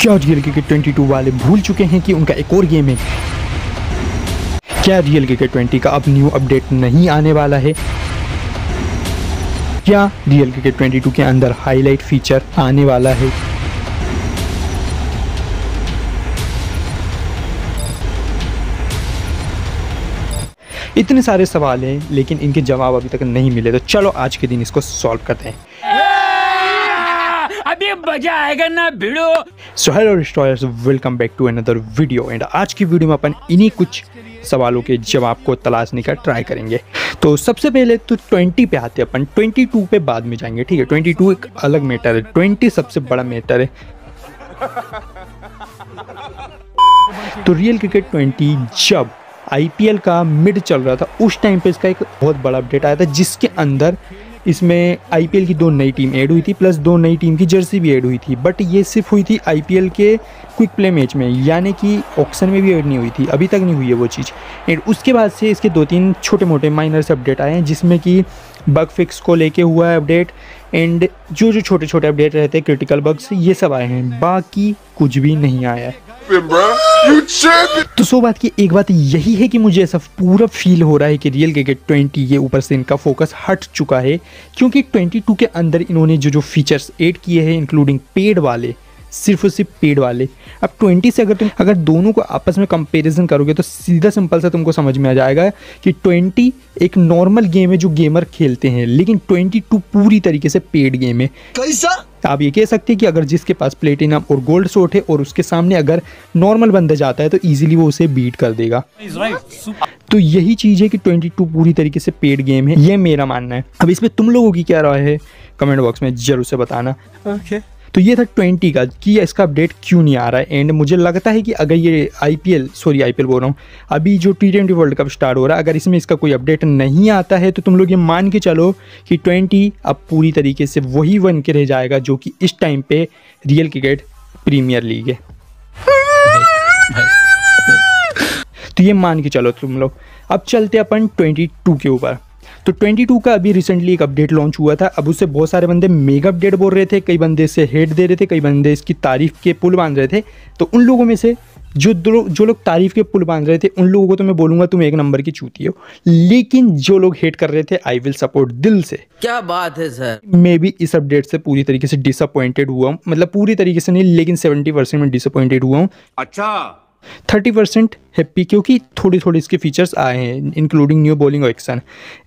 क्या real cricket 22 वाले भूल चुके हैं कि उनका एक और गेम है? क्या रियल क्रिकेट 20 का अब न्यू अपडेट नहीं आने वाला है? क्या रियल क्रिकेट 22 के अंदर हाईलाइट फीचर आने वाला है? इतने सारे सवाल हैं, लेकिन इनके जवाब अभी तक नहीं मिले। तो चलो आज के दिन इसको सॉल्व करते हैं। अभी मजा आएगा ना भिड़ो। So hello destroyers, welcome back to another video. And आज की वीडियो में अपन इन्हीं कुछ सवालों के जवाब को तलाशने का ट्राई करेंगे। तो सबसे पहले तो 20 पे आते हैं अपन, 22 पे बाद में जाएंगे, ठीक है? 22 एक अलग मैटर है, 20 सबसे बड़ा मैटर है। तो रियल क्रिकेट 20 जब IPL का मिड चल रहा था उस टाइम पे इसका एक बहुत बड़ा अपडेट आया था, जिसके अंदर इसमें IPL की दो नई टीम ऐड हुई थी, प्लस दो नई टीम की जर्सी भी ऐड हुई थी। बट ये सिर्फ हुई थी IPL के क्विक प्ले मैच में, यानी कि ऑक्शन में भी ऐड नहीं हुई थी, अभी तक नहीं हुई है वो चीज़। एंड उसके बाद से इसके दो तीन छोटे मोटे माइनर से अपडेट आए हैं, जिसमें कि बग फिक्स को लेके हुआ है अपडेट। एंड जो जो छोटे छोटे अपडेट रहते हैं, क्रिटिकल बग्स, ये सब आए हैं, बाकी कुछ भी नहीं आया है। तो सो बात की एक बात यही है कि मुझे ऐसा पूरा फील हो रहा है कि रियल क्रिकेट 20 ये ऊपर से इनका फोकस हट चुका है, क्योंकि 22 के अंदर इन्होंने जो जो फीचर्स ऐड किए हैं, इंक्लूडिंग पेड वाले, सिर्फ और सिर्फ पेड वाले। अब 20 से अगर तुम दोनों को आपस में कंपैरिजन करोगे तो सीधा सिंपल सा तुमको समझ में आ जाएगा कि 20 एक नॉर्मल गेम है जो गेमर खेलते हैं, लेकिन 22 पूरी तरीके से पेड गेम है। कैसा? आप ये कह सकते हैं कि अगर जिसके पास प्लेटिनम और गोल्ड शॉट है और उसके सामने अगर नॉर्मल बंदा जाता है तो इजीली वो उसे बीट कर देगा। तो यही चीज़ है कि 22 पूरी तरीके से पेड गेम है, ये मेरा मानना है। अब इसमें तुम लोगों की क्या राय है कमेंट बॉक्स में जरूर से बताना। तो ये था 20 का कि इसका अपडेट क्यों नहीं आ रहा है। एंड मुझे लगता है कि अगर ये आईपीएल बोल रहा हूँ, अभी जो T20 वर्ल्ड कप स्टार्ट हो रहा है, अगर इसमें इसका कोई अपडेट नहीं आता है तो तुम लोग ये मान के चलो कि 20 अब पूरी तरीके से वही बन के रह जाएगा जो कि इस टाइम पे रियल क्रिकेट प्रीमियर लीग है। तो ये मान के चलो तुम लोग। अब चलते अपन 22 के ऊपर। तो 22 का अभी रिसेंटली एक अपडेट लॉन्च हुआ था। अब उससे बहुत सारे बंदे मेगा अपडेट बोल रहे थे, कई बंदे इसे हेट दे रहे थे, कई बंदे इसकी तारीफ़ के पुल बांध रहे थे। तो उन लोगों में से जो लोग तारीफ़ के पुल बांध रहे थे उन लोगों को तो मैं बोलूँगा तुम एक नंबर की चूती हो, लेकिन जो लोग हेट कर रहे थे आई विल सपोर्ट दिल से। क्या बात है सर। मैं भी इस अपडेट से पूरी तरीके से डिसअपॉइंटेड हुआ हूँ, मतलब पूरी तरीके से नहीं, लेकिन 70% में डिसअपॉइंटेड हुआ हूँ। अच्छा, 30% हैप्पी, क्योंकि थोड़े थोड़े इसके फीचर्स आए हैं, including new bowling action.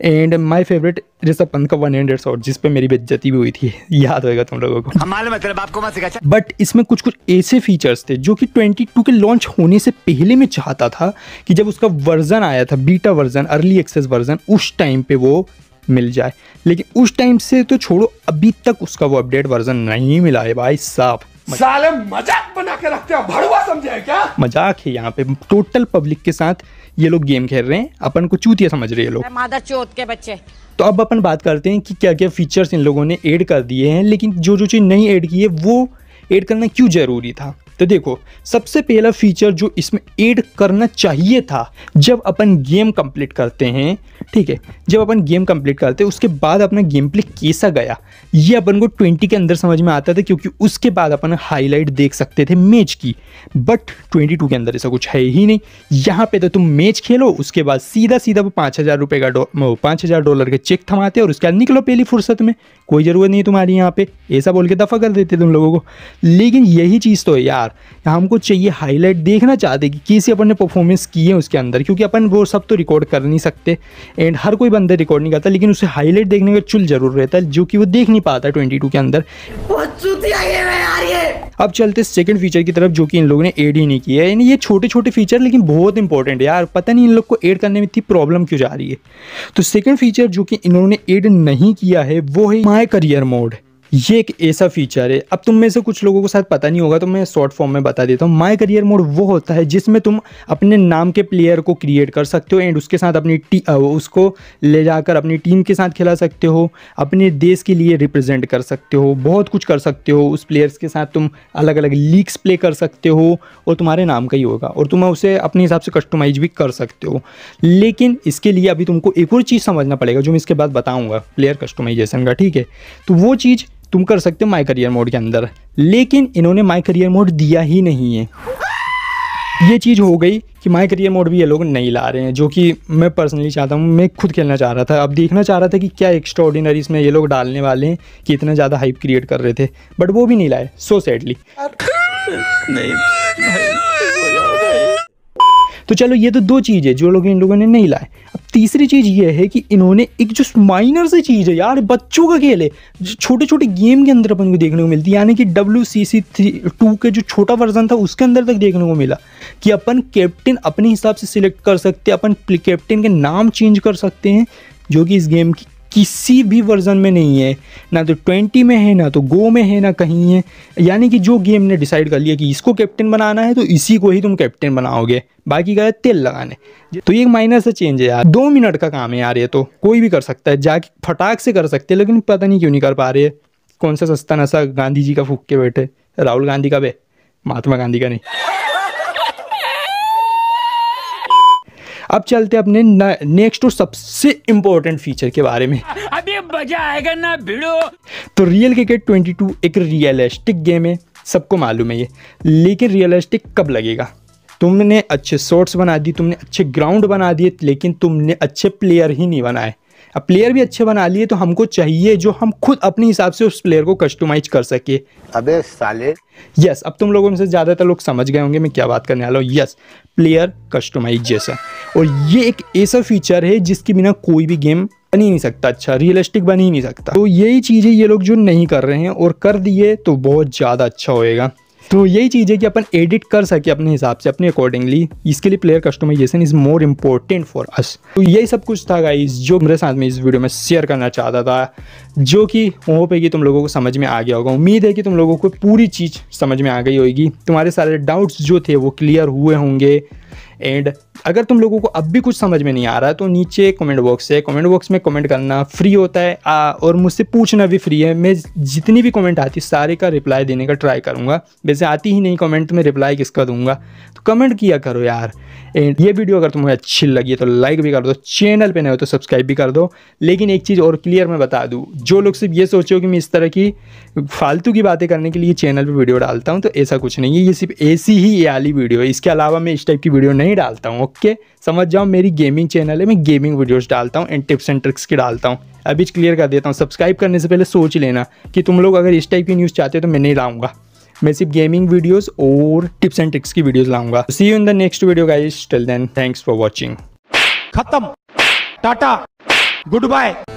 And my favourite Rishabh Pant का 100 शॉट, जिस पे मेरी बेइज्जती भी हुई थी, याद होगा तुम लोगों को। मतलब आपको मत सिखा। बट इसमें कुछ कुछ ऐसे फीचर्स थे जो कि 22 के लॉन्च होने से पहले मैं चाहता था कि जब उसका वर्जन आया था, beta version, early access version, उस टाइम पर वो मिल जाए। लेकिन उस टाइम से तो छोड़ो, अभी तक उसका वो अपडेट वर्जन नहीं मिला है भाई साहब। साले मजाक बना के रखते हैं, भड़वा समझे क्या? मजाक है यहाँ पे, टोटल पब्लिक के साथ ये लोग गेम खेल रहे हैं, अपन को चूतिया समझ रहे हैं लोग, मादा चोत के बच्चे। तो अब अपन बात करते हैं कि क्या क्या फीचर्स इन लोगों ने ऐड कर दिए हैं, लेकिन जो जो चीज़ नहीं ऐड की है वो ऐड करना क्यों जरूरी था। तो देखो, सबसे पहला फीचर जो इसमें ऐड करना चाहिए था, जब अपन गेम कंप्लीट करते हैं, ठीक है, जब अपन गेम कंप्लीट करते हैं उसके बाद अपना गेम प्ले कैसा गया, ये अपन को 20 के अंदर समझ में आता था, क्योंकि उसके बाद अपन हाईलाइट देख सकते थे मैच की। बट 22 के अंदर ऐसा कुछ है ही नहीं। यहाँ पे तो तुम मैच खेलो, उसके बाद सीधा सीधा वो $5,000 का चेक थमाते और उसके बाद निकलो पहली फुर्सत में, कोई ज़रूरत नहीं तुम्हारी यहाँ पे, ऐसा बोल के दफ़ा कर देते तुम लोगों को। लेकिन यही चीज़ तो है यार, हमको चाहिए हाईलाइट, देखना चाहते कि कैसे अपन ने परफॉर्मेंस की है उसके अंदर, क्योंकि अपन वो सब तो रिकॉर्ड कर नहीं सकते। एंड हर कोई बंदा रिकॉर्ड नहीं करता, लेकिन उसे हाईलाइट देखने का चुल जरूर रहता है, जो कि वो देख नहीं पाता 22 के अंदर। अब चलते सेकंड फीचर की तरफ, जो कि इन लोगों ने ऐड ही नहीं किया है। यानी ये छोटे छोटे फीचर लेकिन बहुत इंपॉर्टेंट है यार, पता नहीं इन लोग को ऐड करने में इतनी प्रॉब्लम क्यों जा रही है। तो सेकंड फीचर जो कि इन्होंने ऐड नहीं किया है वो है माय करियर मोड। ये एक ऐसा फीचर है, अब तुम में से कुछ लोगों को शायद पता नहीं होगा तो मैं शॉर्ट फॉर्म में बता देता हूँ। माय करियर मोड वो होता है जिसमें तुम अपने नाम के प्लेयर को क्रिएट कर सकते हो एंड उसके साथ अपनी उसको ले जाकर अपनी टीम के साथ खिला सकते हो, अपने देश के लिए रिप्रेजेंट कर सकते हो, बहुत कुछ कर सकते हो। उस प्लेयर्स के साथ तुम अलग अलग लीग्स प्ले कर सकते हो और तुम्हारे नाम का ही होगा, और तुम उसे अपने हिसाब से कस्टमाइज भी कर सकते हो। लेकिन इसके लिए अभी तुमको एक और चीज़ समझना पड़ेगा, जो मैं इसके बाद बताऊँगा, प्लेयर कस्टमाइजेशन का, ठीक है? तो वो चीज़ तुम कर सकते हो माई करियर मोड के अंदर, लेकिन इन्होंने माई करियर मोड दिया ही नहीं है। ये चीज़ हो गई कि माई करियर मोड भी ये लोग नहीं ला रहे हैं, जो कि मैं पर्सनली चाहता हूँ। मैं खुद खेलना चाह रहा था, अब देखना चाह रहा था कि क्या एक्स्ट्रा ऑर्डिनरी इसमें ये लोग डालने वाले हैं कि इतना ज़्यादा हाइप क्रिएट कर रहे थे, बट वो भी नहीं लाए। सो सैडली तो चलो ये तो दो चीज़ है जो लोग इन लोगों ने नहीं लाए। अब तीसरी चीज़ ये है कि इन्होंने एक जो माइनर सी चीज़ है यार, बच्चों का खेल है, छोटे छोटे गेम के अंदर अपन को देखने को मिलती है, यानी कि WCC 2 के जो छोटा वर्जन था उसके अंदर तक देखने को मिला कि अपन कैप्टन अपने हिसाब से सिलेक्ट कर सकते हैं, अपन कैप्टन के नाम चेंज कर सकते हैं, जो कि इस गेम की किसी भी वर्जन में नहीं है, ना तो 20 में है, ना तो गो में है, ना कहीं है। यानी कि जो गेम ने डिसाइड कर लिया कि इसको कैप्टन बनाना है तो इसी को ही तुम कैप्टन बनाओगे, बाकी गए तेल लगाने। तो ये एक माइनर सा चेंज है यार, 2 मिनट का काम है यार, ये तो कोई भी कर सकता है, जाके फटाक से कर सकते हैं, लेकिन पता नहीं क्यों नहीं कर पा रहे। कौन सा सस्ता नशा गांधी जी का फूक के बैठे, राहुल गांधी का बे, महात्मा गांधी का नहीं। अब चलते अपने नेक्स्ट और सबसे इम्पोर्टेंट फीचर के बारे में। अभी मजा आएगा ना भिड़ो। तो रियल क्रिकेट 22 एक रियलिस्टिक गेम है, सबको मालूम है ये, लेकिन रियलिस्टिक कब लगेगा? तुमने अच्छे शॉट्स बना दी, तुमने अच्छे ग्राउंड बना दिए, लेकिन तुमने अच्छे प्लेयर ही नहीं बनाए। अब प्लेयर भी अच्छे बना लिए तो हमको चाहिए जो हम खुद अपने हिसाब से उस प्लेयर को कस्टमाइज कर सके। अबे साले यस, अब तुम लोगों में से ज़्यादातर लोग समझ गए होंगे मैं क्या बात करने वाला हूँ। यस, प्लेयर कस्टमाइजेशन, और ये एक ऐसा फीचर है जिसके बिना कोई भी गेम बन ही नहीं सकता, अच्छा रियलिस्टिक बन ही नहीं सकता। तो यही चीज़ें ये लोग जो नहीं कर रहे हैं, और कर दिए तो बहुत ज़्यादा अच्छा होएगा। तो यही चीज़ है कि अपन एडिट कर सके अपने हिसाब से, अपने अकॉर्डिंगली। इसके लिए player customization is more important for us. तो यही सब कुछ था गाइस जो मेरे साथ में इस वीडियो में शेयर करना चाहता था, जो कि होप है कि तुम लोगों को समझ में आ गया होगा। उम्मीद है कि तुम लोगों को पूरी चीज़ समझ में आ गई होगी, तुम्हारे सारे डाउट्स जो थे वो क्लियर हुए होंगे। एंड अगर तुम लोगों को अब भी कुछ समझ में नहीं आ रहा है तो नीचे कमेंट बॉक्स है, कमेंट बॉक्स में कमेंट करना फ्री होता है और मुझसे पूछना भी फ्री है। मैं जितनी भी कमेंट आती है सारे का रिप्लाई देने का ट्राई करूँगा, वैसे आती ही नहीं कमेंट तो मैं रिप्लाई किसका दूंगा। तो कमेंट किया करो यार। एंड ये वीडियो अगर तुम्हें अच्छी लगी तो लाइक भी कर दो, चैनल पे नए हो तो सब्सक्राइब भी कर दो। लेकिन एक चीज़ और क्लियर मैं बता दूँ, जो लोग सिर्फ ये सोचो कि मैं इस तरह की फालतू की बातें करने के लिए चैनल पर वीडियो डालता हूँ, तो ऐसा कुछ नहीं है, ये सिर्फ ऐसी ही वाली वीडियो है, इसके अलावा मैं इस टाइप की वीडियो नहीं डालता हूँ। ओके, समझ जाओ, मेरी गेमिंग चैनल है, मैं गेमिंग वीडियोज़ डालता हूँ एंड टिप्स एंड ट्रिक्स की डालता हूँ। अभी क्लियर कर देता हूँ, सब्सक्राइब करने से पहले सोच लेना कि तुम लोग अगर इस टाइप की न्यूज़ चाहते हो तो मैं नहीं लाऊंगा, मैं सिर्फ गेमिंग वीडियोस और टिप्स एंड ट्रिक्स की वीडियोस लाऊंगा। See you in the next video guys, till then thanks for watching. खत्म, टाटा, गुड बाय।